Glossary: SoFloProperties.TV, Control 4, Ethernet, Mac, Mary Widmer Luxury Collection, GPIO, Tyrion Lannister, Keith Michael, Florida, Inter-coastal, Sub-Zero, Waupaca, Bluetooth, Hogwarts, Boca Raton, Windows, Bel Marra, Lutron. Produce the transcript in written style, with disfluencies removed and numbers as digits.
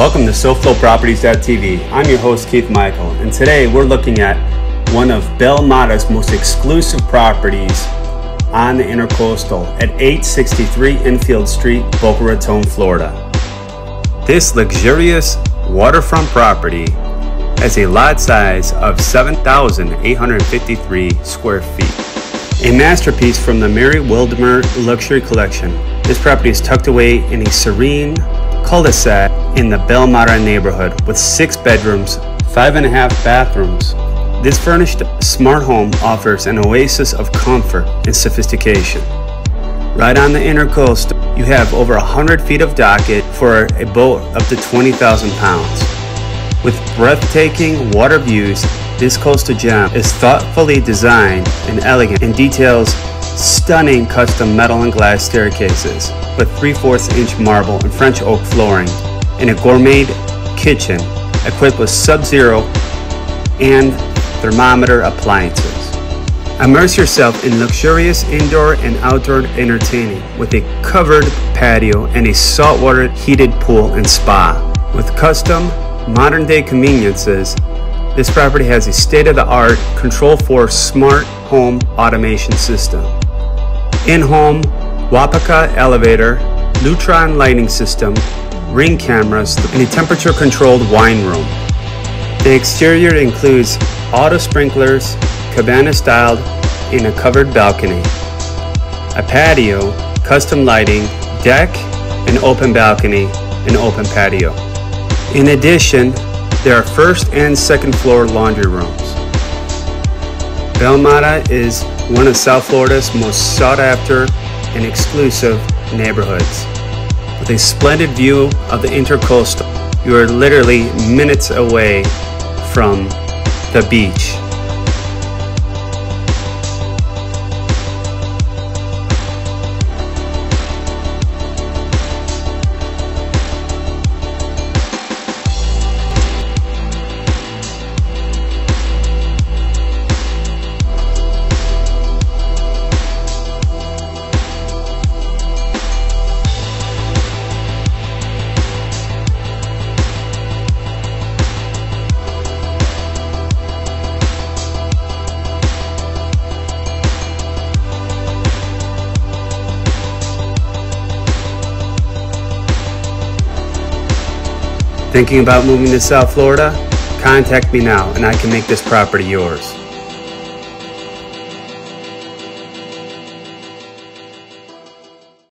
Welcome to SoFloProperties.TV. I'm your host, Keith Michael, and today we're looking at one of Bel Marra's most exclusive properties on the Intercoastal at 863 Enfield Street, Boca Raton, Florida. This luxurious waterfront property has a lot size of 7,853 square feet. A masterpiece from the Mary Widmer Luxury Collection, this property is tucked away in a serene cul-de-sac in the Bel Marra neighborhood with 6 bedrooms, 5.5 bathrooms. This furnished smart home offers an oasis of comfort and sophistication. Right on the Intercoastal, you have over 100 feet of docket for a boat up to 20,000 pounds. With breathtaking water views, this coastal gem is thoughtfully designed and elegant and details stunning custom metal and glass staircases with 3/4-inch marble and French oak flooring, and a gourmet kitchen equipped with Sub-Zero and thermometer appliances. Immerse yourself in luxurious indoor and outdoor entertaining with a covered patio and a saltwater heated pool and spa. With custom modern-day conveniences, this property has a state-of-the-art Control 4 smart home automation system, in-home Waupaca elevator, Lutron lighting system, ring cameras, and a temperature-controlled wine room. The exterior includes auto sprinklers, cabana-styled, and a covered balcony, a patio, custom lighting, deck, an open balcony, and open patio. In addition, there are first and second floor laundry rooms. Bel Marra is one of South Florida's most sought-after and exclusive neighborhoods. With a splendid view of the Intercoastal, you are literally minutes away from the beach. Thinking about moving to South Florida? Contact me now and I can make this property yours.